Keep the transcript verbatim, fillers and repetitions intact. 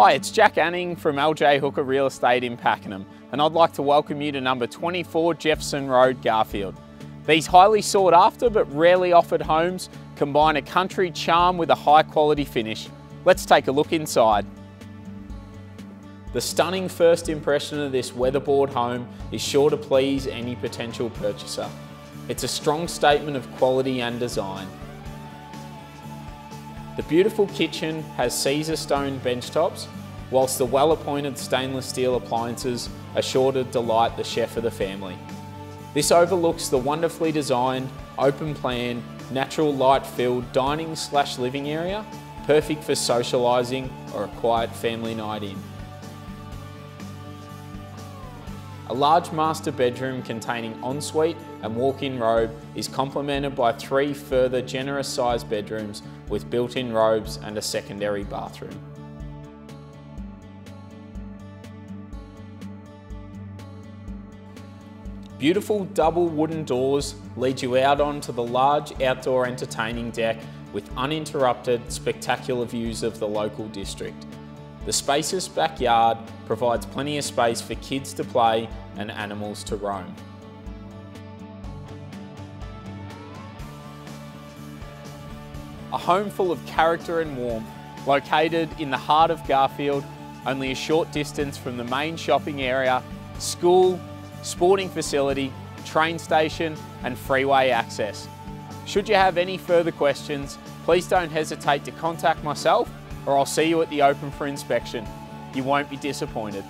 Hi, it's Jack Anning from L J Hooker Real Estate in Pakenham, and I'd like to welcome you to number twenty-four Jefferson Road, Garfield. These highly sought after but rarely offered homes combine a country charm with a high quality finish. Let's take a look inside. The stunning first impression of this weatherboard home is sure to please any potential purchaser. It's a strong statement of quality and design. The beautiful kitchen has Caesarstone benchtops, whilst the well-appointed stainless steel appliances are sure to delight the chef of the family. This overlooks the wonderfully designed, open-plan, natural light-filled dining slash living area, perfect for socialising or a quiet family night in. A large master bedroom containing ensuite and walk-in robe is complemented by three further generous-sized bedrooms with built-in robes and a secondary bathroom. Beautiful double wooden doors lead you out onto the large outdoor entertaining deck with uninterrupted, spectacular views of the local district. The spacious backyard provides plenty of space for kids to play and animals to roam. A home full of character and warmth, located in the heart of Garfield, only a short distance from the main shopping area, school, sporting facility, train station and freeway access. Should you have any further questions, please don't hesitate to contact myself, or I'll see you at the open for inspection. You won't be disappointed.